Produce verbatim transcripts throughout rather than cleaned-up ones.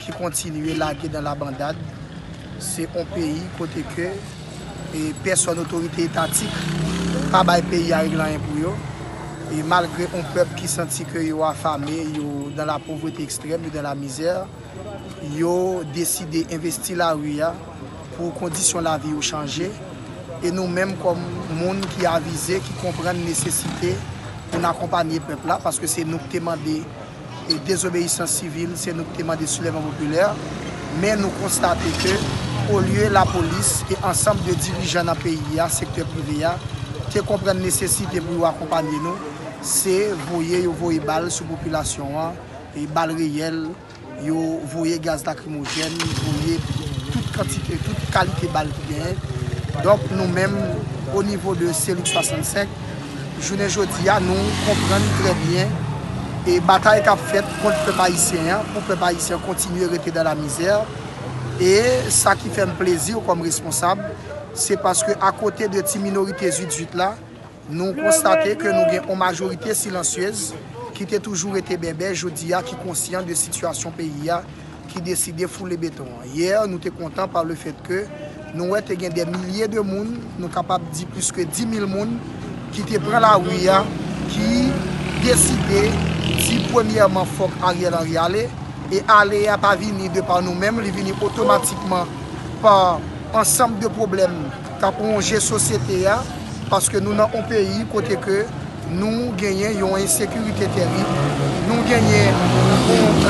qui continue à laguer dans la bandade. C'est un pays côté que et personne autorité étatique pas bail pays à régler pour eux. Et malgré un peuple qui sentit que yo affamé, yo dans la pauvreté extrême, yo dans la misère, yo décidé d'investir la rue pour condition la vie au changer. Et nous-mêmes comme monde qui avisé, qui comprend la nécessité pour accompagner le peuple là, parce que c'est nous qui demandons et désobéissance civile, c'est nous qui demandons soulèvement populaire. Mais nous constatons que au lieu de la police et ensemble de dirigeants dans le pays, secteur privé, qui comprennent la nécessité pour accompagner nous, c'est voyer voyer balles sur la population, et balles réelles, voyer gaz lacrymogène, voyer toute quantité, toute qualité de balles qui gagnent. Donc nous-mêmes, au niveau de C L soixante-cinq, je ne dis pas, nous comprenons très bien et bataille qu'a faite contre le peuple haïtien, pour le peuple haïtien continuer à rester dans la misère. Et ça qui fait plaisir comme responsable, c'est parce qu'à côté de ces minorités huit huit là, nous constatons que nous avons une majorité silencieuse qui a toujours été bébé, je dis, qui est conscient de la situation pays, qui décide de fouler le béton. Hier, nous étions contents par le fait que nous avons des milliers de personnes, nous sommes capables de dire plus que dix mille personnes qui te prennent la rue, qui décident, si premièrement, il faut qu'Ariel Henry aller, et aller à pas venir de par nous-mêmes, il vient automatiquement par ensemble de problèmes qui ont plongé la société, parce que nous avons un pays côté que nous gagnons une insécurité terrible, nous gagnons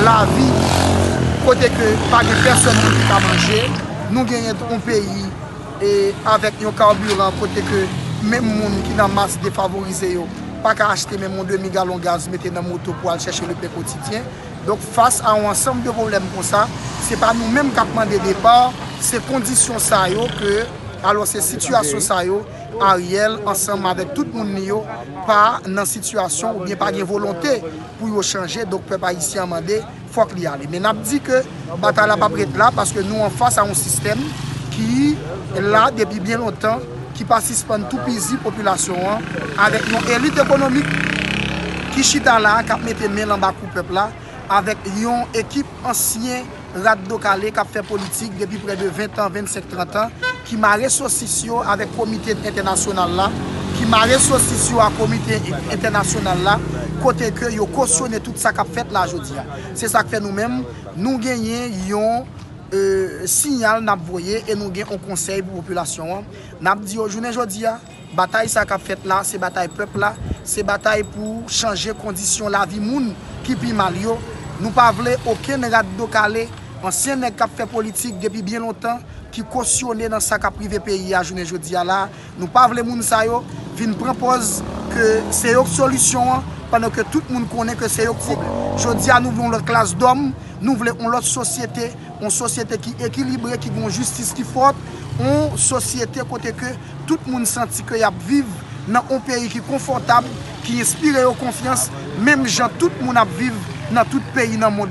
la vie, côté que pas de personne qui a mangé. Nous gagnons un pays et avec un carburant côté que même les gens qui sont en masse défavorisés, pas qu'à acheter même un demi-gallon de gaz, mettre dans la moto pour aller chercher le pain quotidien. Donc face à un ensemble de problèmes comme ça, ce n'est pas nous-mêmes qui avons demandé départ, c'est conditions ça yo que, alors ces situations ça yo, Ariel, ensemble avec tout le monde, pas dans situation ou bien pas de volonté pour changer, donc le peuple haïtien demandé. Faut qu'il y aille. Mais nous dit que la bataille n'est pas prête là parce que nous en face à un système qui est là depuis bien longtemps, qui participe à tout pays, population, avec une élite économique qui chita là, qui met les mains en bas pour le peuple là, avec une équipe ancienne, Bwa Kale, qui a fait politique depuis près de vingt ans, vingt-cinq trente ans, qui m'a ressuscité avec le comité international là, qui m'a ressuscité avec le comité international là, côté que yo cautionné tout ça qu'a fait là aujourd'hui. C'est ça que fait nous-mêmes, nous gagnons un euh, signal n'a voyé et nous gagnons un conseil pour la population. N'a dit aujourd'hui aujourd'hui bataille ça qu'a fait là, c'est bataille peuple là, c'est bataille pour changer condition la vie moun qui pi mal yo. Nous pas voulons aucun Bwa Kale, ancien nèg qui fait politique depuis bien longtemps, qui cautionné dans ça qu'a privé pays à journée aujourd'hui là, nous pas voulons moun ça yo vienne propose que c'est une solution pendant que tout le monde connaît que c'est un problème. Je dis à nous voulons notre classe d'hommes, nous voulons notre société, une société qui est équilibrée, qui a une justice qui est forte, une société côté que tout le monde sentit qu'il y a vivre dans un pays qui est confortable, qui inspire aux confiance, même gens, tout le monde a vivre dans tout pays dans le monde,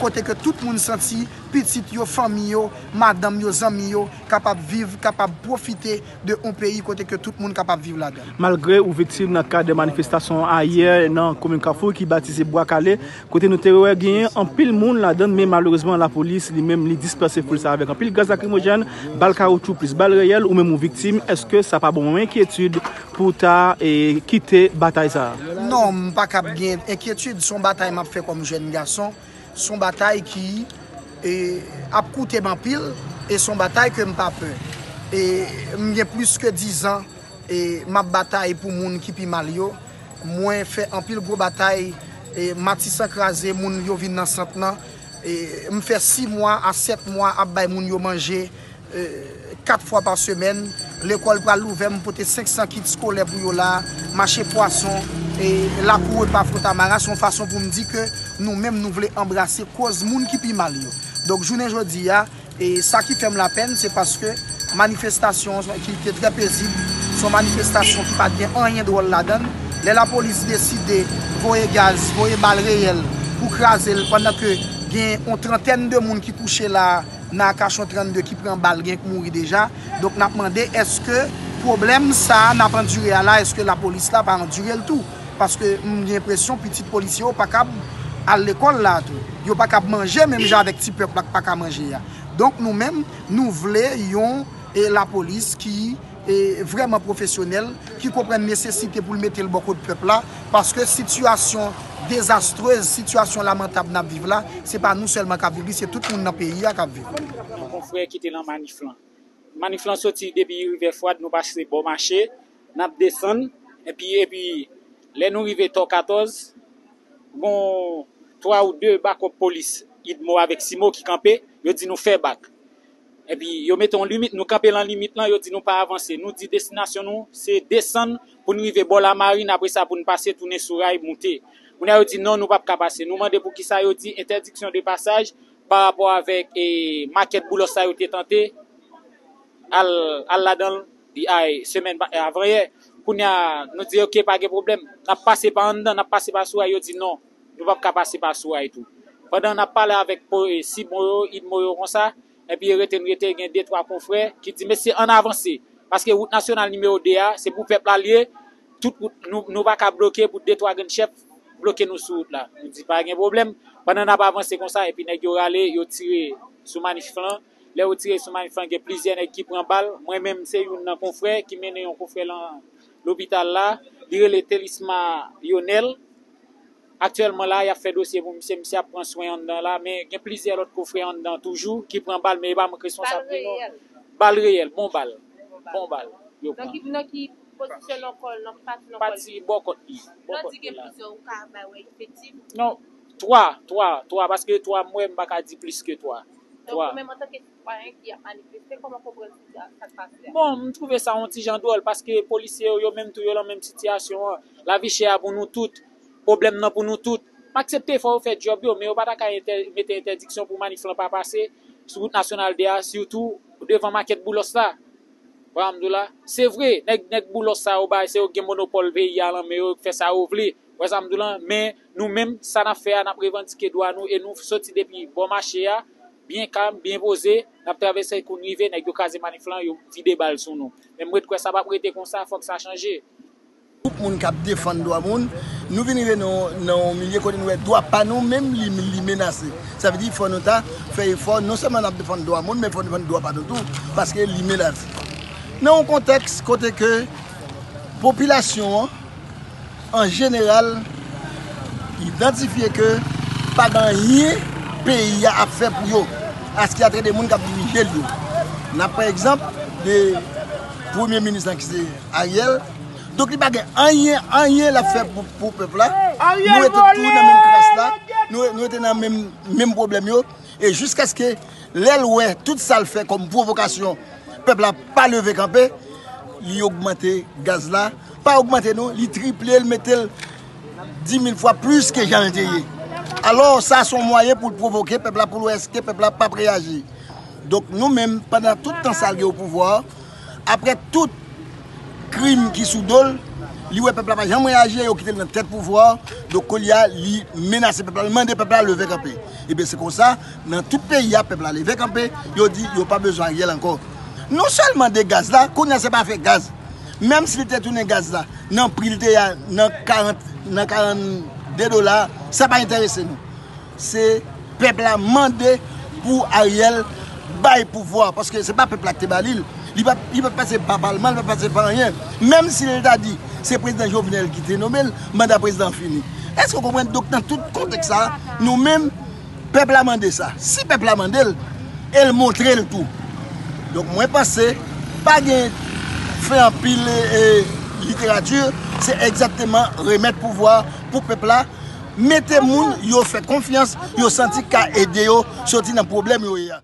côté que tout le monde sentit petit, famille, madame, amis, capable de vivre, capable de profiter de un pays côté que tout le monde capable de vivre là-dedans. Malgré ou victime dans le cadre de manifestations ailleurs dans la commune Carrefour qui baptisé Bwa Kale, côté nous terroir gagné en pile monde là-dedans, mais malheureusement la police lui-même lui dispersé pour ça avec en pile gaz lacrymogène, balle caoutchouc plus balle réelle ou même victime. Est-ce que ça pas bon inquiétude pour ta et quitter bataille ça? Non, pas cap gain inquiétude, son bataille m'a fait comme jeune garçon, son bataille qui et a coûté ma pile et son bataille que je n'ai pas peur. Et j'ai plus que dix ans et ma bataille pour moun qui pi mal yo, moi fait en pile gros bataille et matissa krasé moun yo vinn dans cent ans et me fait six mois à sept mois à bay moun yo manger quatre fois par semaine, l'école pral l'ouvert me porter cinq cents kits scolaires pour yo là, marché poisson et la cour pas frontamara son façon pour me dire que nous-mêmes nous voulons embrasser cause moun qui pi mal yo. Donc journée aujourd'hui, et ça qui fait la peine, c'est parce que manifestation qui était très paisible, sont manifestations qui pas bien rien de rôle là-dedans. La police décide voyer gaz, voyer balle réelle pour craser pendant que gain une trentaine de monde qui couché là dans cachon trente-deux qui prend balle gain qui mourir déjà. Donc n'a demandé est-ce que problème ça n'a pas enduré là, est-ce que la police là pas enduré le tout parce que j'ai l'impression petite police pas capable à l'école là tout. Yo pas qu'à manger même j'ai avec petit peuple pas qu'à manger. Donc nous-mêmes nous voulons et la police qui est vraiment professionnelle, qui comprend la nécessité pour mettre le beaucoup de peuple là parce que situation désastreuse, situation lamentable n'a vivre là, c'est pas nous seulement qu'à vivre, c'est tout le monde dans le pays à vivre. Mon frère qui était dans manif là. Manif là sorti depuis rivière froide, nous passer bon marché, n'a descendre et puis et puis les nous arrivés quatorze bon trois ou deux bacs aux police idmo avec Simo qui campait yo dit nous faire bac et puis yo mettons limite nous camper en limite là yo dit nous pas avancer nous dit destination nous c'est descendre pour nous arriver bon la marine après ça pour nous passer tourner sur rail monter on a dit non nous pas capable passer nous demander pour qui ça yo dit interdiction de passage par rapport avec et maquette boulot ça yo était tenté al al la dans semaine avant hier nous dit OK pas de problème n'a passé par dedans n'a passé par soi yo dit non nous pas capable passer par soi et tout pendant on a parlé avec si moyo il moyo comme ça et puis reten reten gain deux trois confrères qui dit mais c'est en avancé parce que route nationale numéro deux a c'est pour peuple allié tout nous nous pas capable bloquer pour deux trois grands chefs bloquer nous sur route là nous dit pas de problème pendant on a pas avancé comme ça et puis nèg yo ralé yo tiré sur maniflant. Les retirés sont manifestants, il y a plusieurs qui prennent balle. Moi-même, c'est un confrère qui mène un confrère dans l'hôpital là. Il est le Télisma Lionel. Actuellement, là, il a fait dossier pour monsieur, monsieur prend soin en dedans là. Mais il y a plusieurs autres confrères en dedans toujours qui prennent balle, mais il n'y a pas de responsable. Balle réelle, bon balle. Bon balle. Donc, il y a qui positionne l'alcool, non pas l'alcool. Pas de bon il y a plusieurs effectivement. Non, trois, trois, trois, parce que toi, moi, je ne peux pas dire plus que toi. Donc, même en tant que citoyen qui a manifesté, comment comprendre ça se passe? Bon, je trouve ça un petit genre drôle parce que les policiers, ils sont dans la même situation. La vie chère pour nous toutes, le problème pour nous toutes. Je n'accepte pas de faire le job, mais je ne peux pas mettre interdiction pour manifester, pas passer sur la route nationale D A, surtout devant la maquette Boulos. C'est vrai, les Boulos, c'est un monopole V I A, mais ils font ça au vlé. Mais nous-mêmes, ça n'a fait, nous avons revendiqué droit nous et nous sortis depuis bon marché. Bien calme, bien posé, nous avons traversé le rivière, nous avons des maniflants, nous avons vidé des balles sur nous. Mais moi, ça ne va pas prêter comme ça, il faut que ça change. Tout le monde qui défend le droit, nous venons dans un milieu où nous ne devons pas nous-mêmes les menacer. Ça veut dire qu'il faut nous faire effort, non seulement nous défendre le droit, mais il faut défendre le droit pas du tout, parce que les menaces. Dans un contexte côté que la population, en général, identifie que pas dans rien pays a fait pour eux. À ce qu'il y a des gens qui ont dirigé lui. On a par exemple le premier ministre qui c'est Ariel. Donc il n'y a rien, rien à faire pour, pour le peuple. Nous étions tous dans la même classe, nous étions dans le même problème. Et jusqu'à ce que l'État, tout ça le fait comme provocation, le peuple n'a pas levé campé, il a augmenté le gaz là. Pas augmenté non, il a triplé, il a mis dix mille fois plus que j'en ai dit. Alors, ça, c'est un moyen pour provoquer le peuple pour l'Ouest, le peuple n'a pas réagi. Donc, nous-mêmes, pendant tout le temps que nous au pouvoir, après tout crime qui sous-dole, le peuple n'a jamais réagi, il a quitté le tête pouvoir. Donc, il y a menacé le peuple, il demande le peuple à lever campé. Et bien, c'est comme ça, dans tout le pays, le peuple a levé campé, il a dit qu'il n'y a pas besoin de rien encore. Non seulement des gaz là, qu'on n'a pas fait gaz, même s'il était tourné gaz là, non, prix était à quarante. Des dollars, ça ne va pas intéresser nous. C'est le peuple a demandé pour Ariel bail pouvoir. Parce que ce n'est pas le peuple qui est balil. Il ne peut pas passer par le Parlement, il ne peut pas passer par rien. Même si l'État dit que c'est le président Jovenel qui est nommé, le mandat président fini. Est-ce que vous comprenez? Donc, dans tout contexte, nous-mêmes, le peuple a demandé ça. Si le peuple a demandé, elle montre le tout. Donc, moi, je pense que pas de faire en pile et littérature, c'est exactement remettre pouvoir. Pour le peuple là, mettez les gens, ils ont fait confiance, ils ont senti qu'ils ont aidé, ils ont sorti dans le problème.